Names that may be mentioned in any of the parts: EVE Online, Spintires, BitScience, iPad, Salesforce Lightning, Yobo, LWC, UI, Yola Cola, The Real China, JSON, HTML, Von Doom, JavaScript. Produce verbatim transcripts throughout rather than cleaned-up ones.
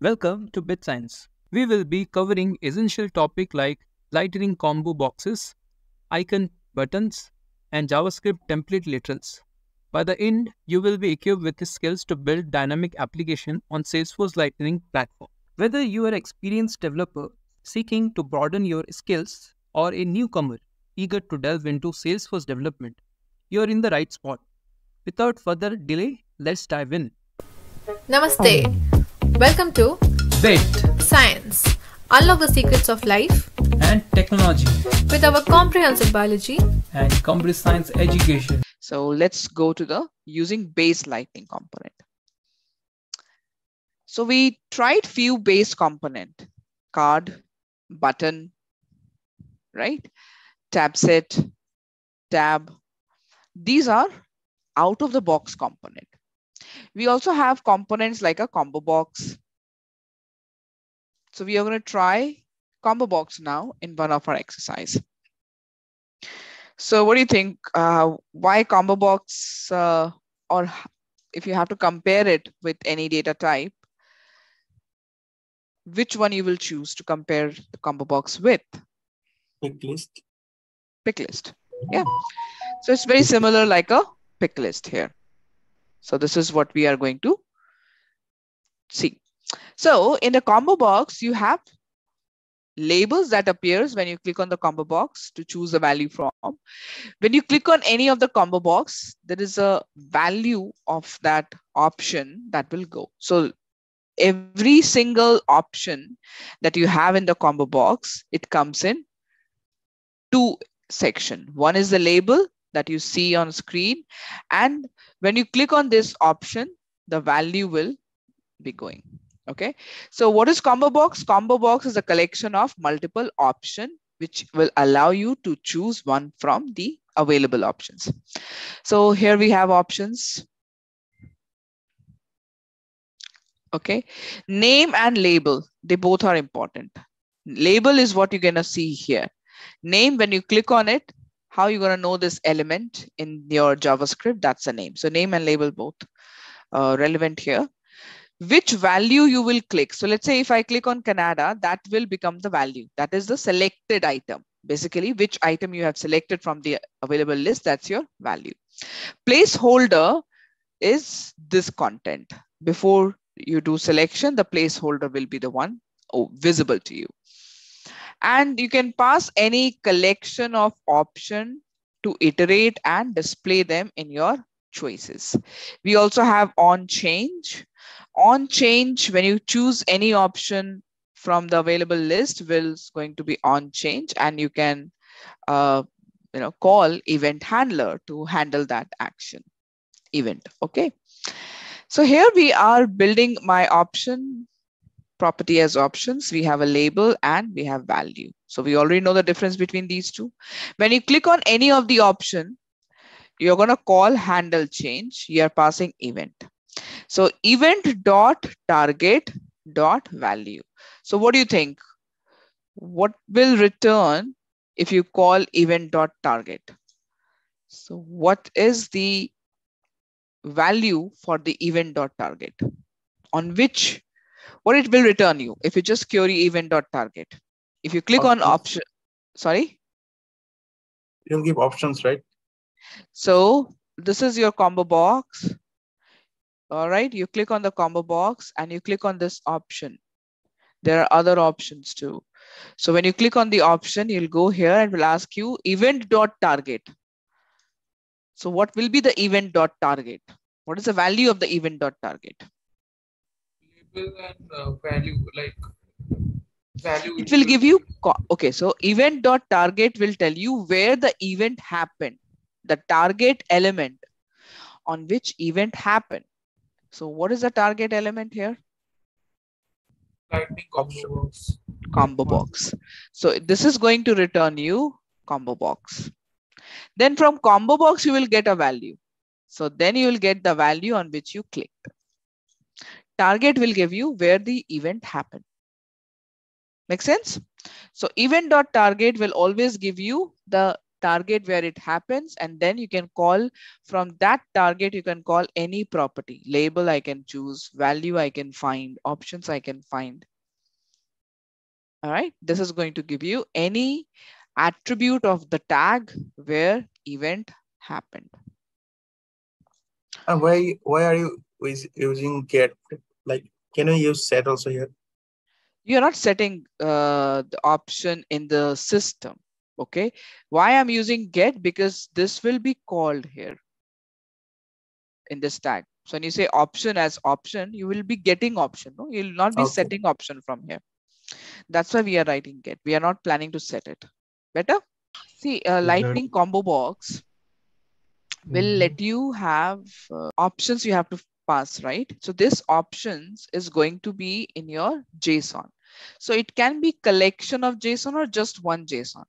Welcome to BitScience. We will be covering essential topics like Lightning combo boxes, icon buttons, and JavaScript template literals. By the end, you will be equipped with the skills to build dynamic application on Salesforce Lightning platform. Whether you are an experienced developer seeking to broaden your skills or a newcomer eager to delve into Salesforce development, you are in the right spot. Without further delay, let's dive in. Namaste. Welcome to BitScience. Unlock the secrets of life and technology with our comprehensive biology and computer science education. So let's go to the using base lightning component. So we tried few base component, card, button, right? Tab set, tab. These are out of the box component. We also have components like a combo box. So we are going to try combo box now in one of our exercise. So what do you think? Uh, why combo box? Uh, or if you have to compare it with any data type, which one you will choose to compare the combo box with? Pick list. Pick list. Yeah. So it's very similar like a pick list here. So this is what we are going to see. So in the combo box, you have labels that appears when you click on the combo box to choose a value from. When you click on any of the combo box, there is a value of that option that will go. So every single option that you have in the combo box, it comes in two sections. One is the label that you see on screen, and when you click on this option, the value will be going. Okay. So what is combo box? Combo box is a collection of multiple options, which will allow you to choose one from the available options. So here we have options. Okay. Name and label, they both are important. Label is what you're going to see here. Name, when you click on it, how you're going to know this element in your JavaScript, that's a name. So name and label both uh, relevant here. Which value you will click. So let's say if I click on Canada, that will become the value. That is the selected item. Basically, which item you have selected from the available list, that's your value. Placeholder is this content. Before you do selection, the placeholder will be the one oh, visible to you. And you can pass any collection of options to iterate and display them in your choices. We also have on change. On change, when you choose any option from the available list, will going to be on change, and you can uh, you know, call event handler to handle that action event. Okay. So here we are building my option property as options. We have a label and we have value. So we already know the difference between these two. When you click on any of the option, you're going to call handle change. You're passing event. So event dot target dot value. So what do you think? What will return if you call event dot target? So what is the value for the event dot target on which? What it will return you if you just query event.target. If you click options. on option, sorry? You'll give options, right? So this is your combo box. All right. You click on the combo box and you click on this option. There are other options too. So when you click on the option, you'll go here and will ask you event.target. So what will be the event.target? What is the value of the event.target? And uh, value, like value it will give you. Okay, so event dot target will tell you where the event happened, the target element on which event happened. So what is the target element here? Lightning combo box. Combo box. So this is going to return you combo box. Then from combo box you will get a value. So then you will get the value on which you clicked. Target will give you where the event happened. Make sense? So event.target will always give you the target where it happens, and then you can call from that target, you can call any property. Label I can choose, value I can find, options I can find. All right, this is going to give you any attribute of the tag where event happened. And why why are you using get? Like, can you use set also here? You're not setting uh, the option in the system. Okay, why I'm using get, because this will be called here in this tag. So when you say option as option, you will be getting option. No, you'll not be okay. setting option from here. That's why we are writing get. We are not planning to set it. Better? See, a lightning combo box will mm-hmm. let you have uh, options you have to pass, right? So this options is going to be in your JSON. So it can be collection of JSON or just one JSON.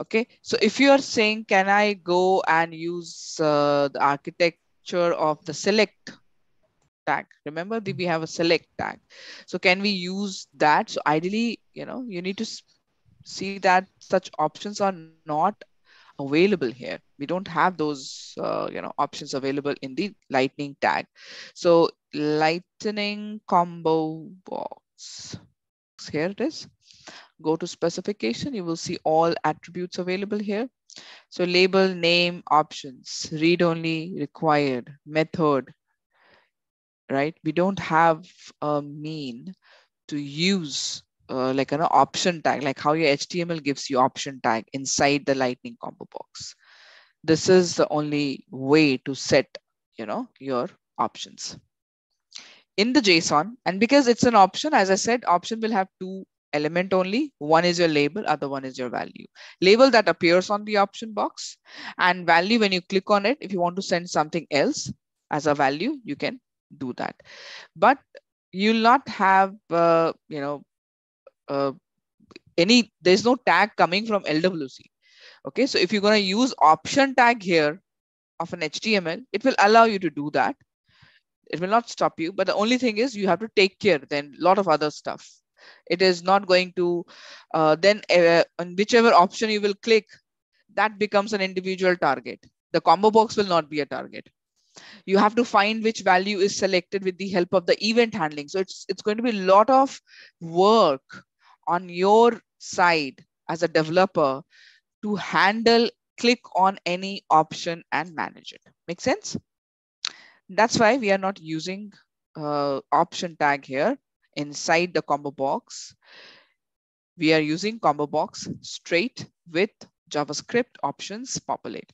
Okay, so if you are saying, can I go and use uh, the architecture of the select tag? Remember, we have a select tag. So can we use that? So ideally, you know, you need to see that such options are not available here. We don't have those, uh, you know, options available in the lightning tag. So lightning combo box, here it is. Go to specification, you will see all attributes available here. So label, name, options, read only, required, method, right? We don't have a mean to use uh, like an option tag, like how your H T M L gives you option tag inside the lightning combo box. This is the only way to set, you know, your options in the JSON. And because it's an option, as I said, option will have two element only. One is your label, other one is your value. Label that appears on the option box, and value, when you click on it, if you want to send something else as a value, you can do that. But you'll not have, uh, you know, uh, any, there's no tag coming from L W C. Okay, so if you're going to use option tag here of an H T M L, it will allow you to do that. It will not stop you, but the only thing is you have to take care then a lot of other stuff. It is not going to, uh, then uh, on whichever option you will click, that becomes an individual target. The combo box will not be a target. You have to find which value is selected with the help of the event handling. So it's, it's going to be a lot of work on your side as a developer to handle, click on any option and manage it. Make sense? That's why we are not using uh, option tag here. Inside the combo box, we are using combo box straight with JavaScript options populated.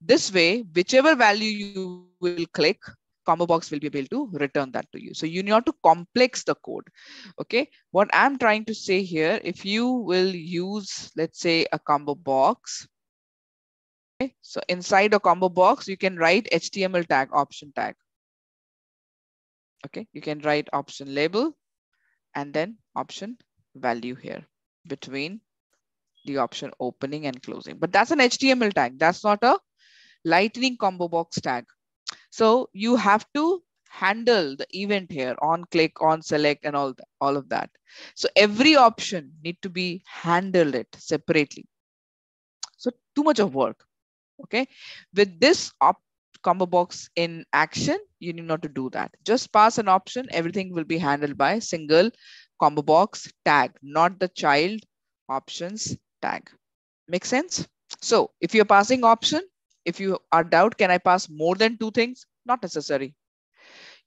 This way, whichever value you will click, combo box will be able to return that to you. So you need not to complex the code. Okay, what I'm trying to say here, if you will use, let's say, a combo box. Okay, so inside a combo box, you can write H T M L tag, option tag. Okay, you can write option label and then option value here between the option opening and closing. But that's an H T M L tag. That's not a lightning combo box tag. So you have to handle the event here on click, on select and all, all of that. So every option need to be handled it separately. So too much of work. Okay, with this op combo box in action, you need not to do that. Just pass an option. Everything will be handled by single combo box tag, not the child options tag. Make sense? So if you're passing option, if you are doubt, can I pass more than two things? Not necessary.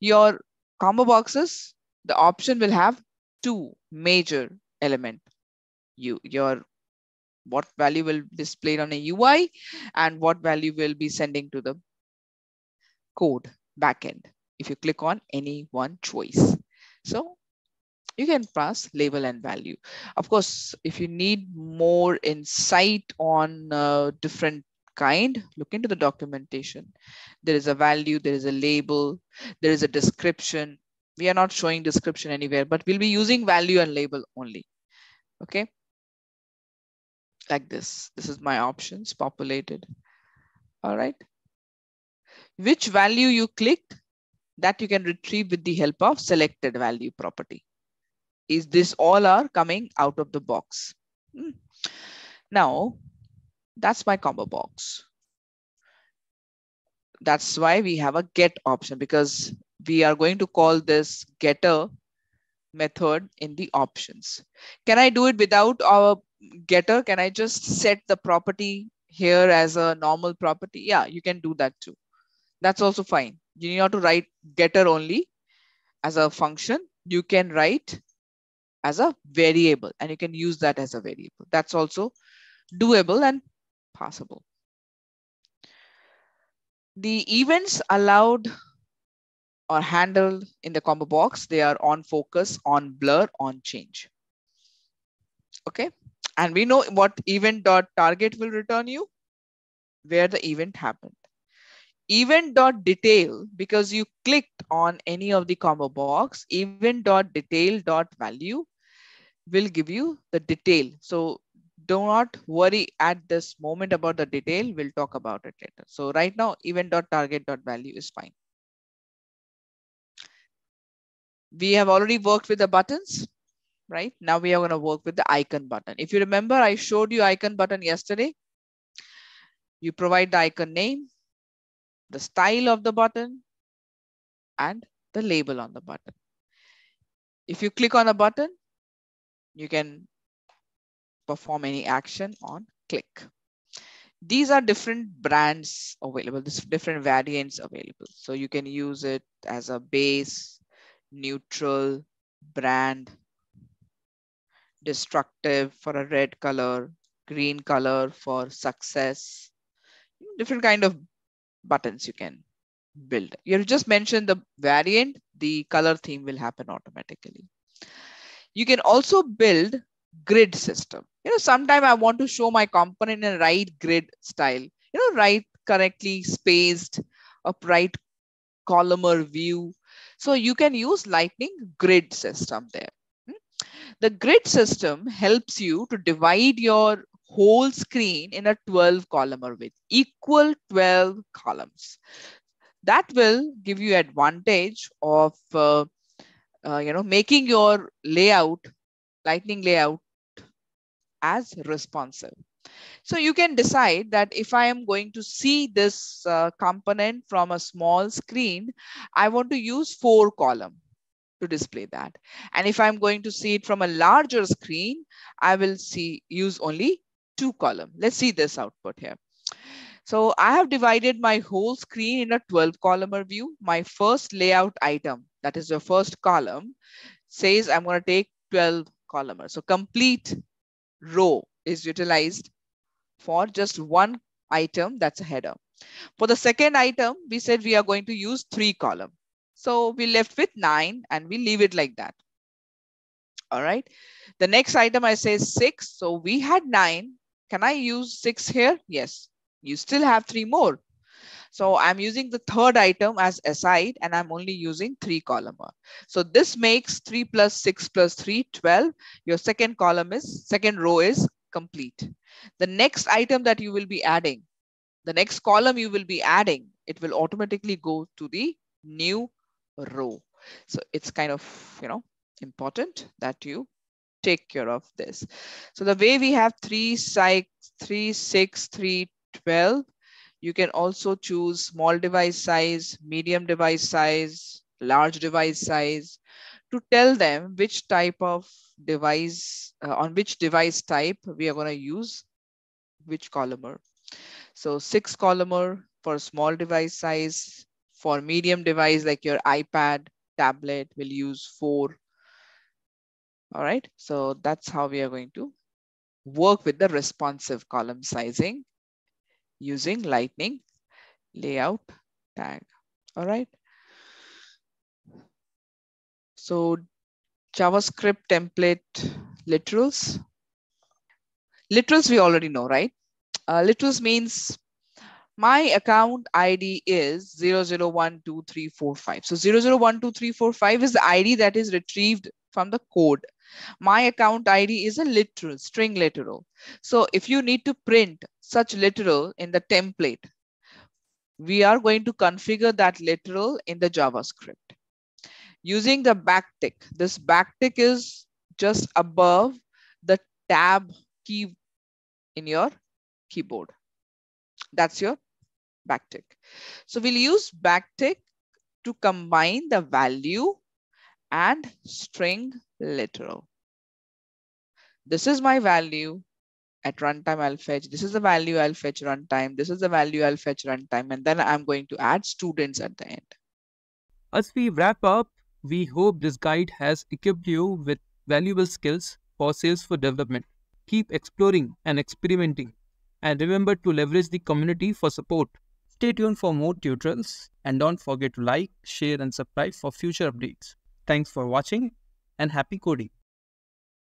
Your combo boxes, the option will have two major element. You, your what value will be displayed on a U I and what value will be sending to the code backend if you click on any one choice. So you can pass label and value. Of course, if you need more insight on uh, different kind, look into the documentation. There is a value, there is a label, there is a description. We are not showing description anywhere, but we'll be using value and label only. Okay, like this. This is my options populated. All right. Which value you clicked, that you can retrieve with the help of selected value property. Is this all are coming out of the box? Hmm. Now, That's my combo box. That's why we have a get option, because we are going to call this getter method in the options. Can I do it without our getter? Can I just set the property here as a normal property? Yeah, you can do that too. That's also fine. You need not to write getter only as a function. You can write as a variable and you can use that as a variable. That's also doable and possible. The events allowed or handled in the combo box, they are on focus, on blur, on change. Okay. And we know what event.target will return you, where the event happened. Event.detail, because you clicked on any of the combo box, event.detail.value will give you the detail. So do not worry at this moment about the detail. We'll talk about it later. So right now, event.target.value is fine. We have already worked with the buttons, right? Now we are going to work with the icon button. If you remember, I showed you icon button yesterday. You provide the icon name, the style of the button, and the label on the button. If you click on a button, you can perform any action on click. These are different brands available, this different variants available. So you can use it as a base, neutral, brand, destructive for a red color, green color for success, different kind of buttons you can build. You just mentioned the variant, the color theme will happen automatically. You can also build grid system. You know, sometimes I want to show my component in a right grid style, you know, right correctly spaced, upright columnar view. So you can use Lightning grid system there. The grid system helps you to divide your whole screen in a twelve columnar width, equal twelve columns. That will give you advantage of, uh, uh, you know, making your layout, Lightning layout as responsive. So you can decide that if I am going to see this uh, component from a small screen, I want to use four columns to display that. And if I'm going to see it from a larger screen, I will see use only two columns. Let's see this output here. So I have divided my whole screen in a twelve columnar view. My first layout item, that is the first column, says I'm going to take twelve columnar. So complete row is utilized for just one item, that's a header. For the second item, we said we are going to use three columns. So we left with nine and we leave it like that. All right. The next item I say is six. So we had nine. Can I use six here? Yes. You still have three more. So I'm using the third item as aside and I'm only using three columnar. So this makes three plus six plus three, twelve. Your second column is, second row is complete. The next item that you will be adding, the next column you will be adding, it will automatically go to the new row. So it's kind of, you know, important that you take care of this. So the way we have three, six, three, six, three, twelve, you can also choose small device size, medium device size, large device size to tell them which type of device, uh, on which device type we are going to use which columnar. So six columnar for small device size. For medium device like your iPad, tablet, we'll use four. All right. So that's how we are going to work with the responsive column sizing using Lightning layout tag. All right. So JavaScript template literals. Literals we already know, right? Uh, literals means my account I D is zero zero one two three four five. So zero zero one two three four five is the I D that is retrieved from the code. My account I D is a literal, string literal. So if you need to print such literal in the template, we are going to configure that literal in the JavaScript. Using the backtick, this backtick is just above the tab key in your keyboard. That's your backtick. So we'll use backtick to combine the value and string literal. This is my value. At runtime, I'll fetch. This is the value I'll fetch runtime. This is the value I'll fetch runtime. And then I'm going to add students at the end. As we wrap up, we hope this guide has equipped you with valuable skills for Salesforce development. Keep exploring and experimenting. And remember to leverage the community for support. Stay tuned for more tutorials. And don't forget to like, share, and subscribe for future updates. Thanks for watching and happy coding.